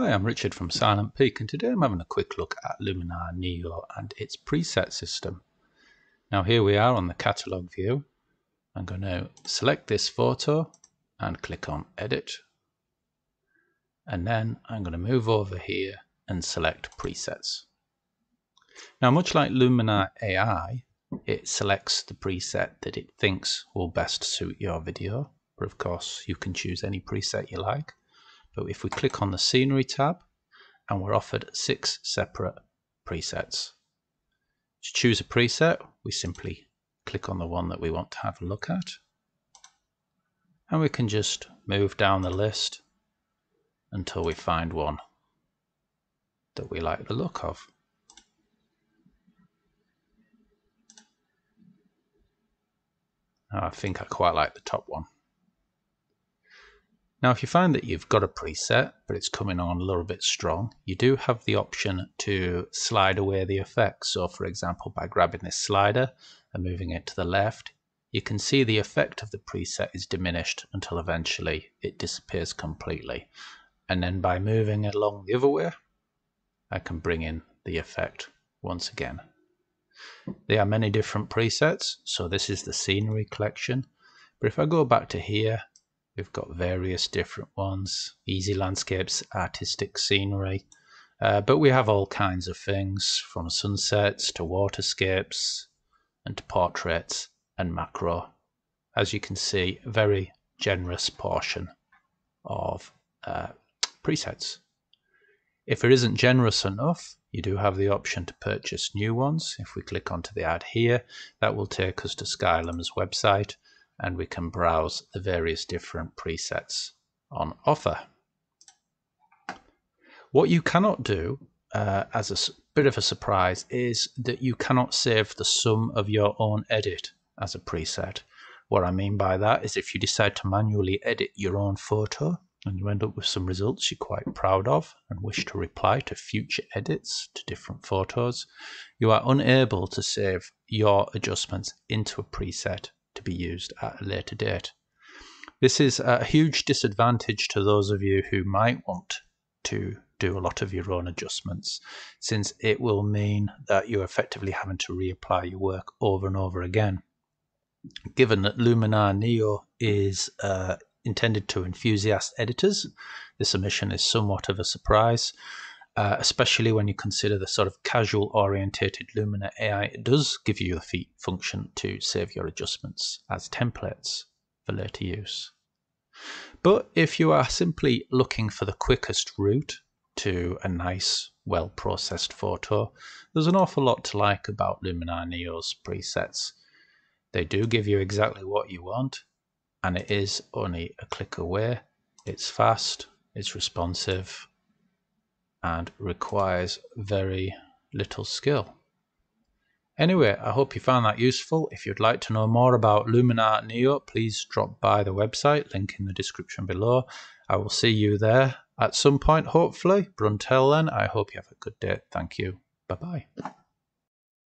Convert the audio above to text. Hi, I'm Richard from Silent Peak, and today I'm having a quick look at Luminar Neo and its preset system. Now here we are on the catalogue view. I'm going to select this photo and click on Edit. And then I'm going to move over here and select Presets. Now much like Luminar AI, it selects the preset that it thinks will best suit your video. But of course you can choose any preset you like. But if we click on the Scenery tab, and we're offered 6 separate presets. To choose a preset, we simply click on the one that we want to have a look at. And we can just move down the list until we find one that we like the look of. I think I quite like the top one. Now if you find that you've got a preset but it's coming on a little bit strong, you do have the option to slide away the effect. So for example, by grabbing this slider and moving it to the left, you can see the effect of the preset is diminished until eventually it disappears completely. And then by moving it along the other way, I can bring in the effect once again. There are many different presets, so this is the Scenery collection. But if I go back to here, we've got various different ones, easy landscapes, artistic scenery, but we have all kinds of things from sunsets to waterscapes and to portraits and macro. As you can see, a very generous portion of presets. If it isn't generous enough, you do have the option to purchase new ones. If we click onto the ad here, that will take us to Skylum's website, and we can browse the various different presets on offer. What you cannot do, as a bit of a surprise, is that you cannot save the sum of your own edit as a preset. What I mean by that is if you decide to manually edit your own photo and you end up with some results you're quite proud of and wish to reply to future edits to different photos, you are unable to save your adjustments into a preset to be used at a later date. This is a huge disadvantage to those of you who might want to do a lot of your own adjustments, since it will mean that you're effectively having to reapply your work over and over again. Given that Luminar Neo is intended to enthusiast editors, this omission is somewhat of a surprise, especially when you consider the sort of casual orientated Luminar AI. It does give you the function to save your adjustments as templates for later use. But if you are simply looking for the quickest route to a nice, well-processed photo, there's an awful lot to like about Luminar Neo's presets. They do give you exactly what you want, and it is only a click away. It's fast, it's responsive, and requires very little skill. Anyway, I hope you found that useful. If you'd like to know more about Luminar Neo, please drop by the website, link in the description below. I will see you there at some point, hopefully. But until then, I hope you have a good day. Thank you. Bye-bye.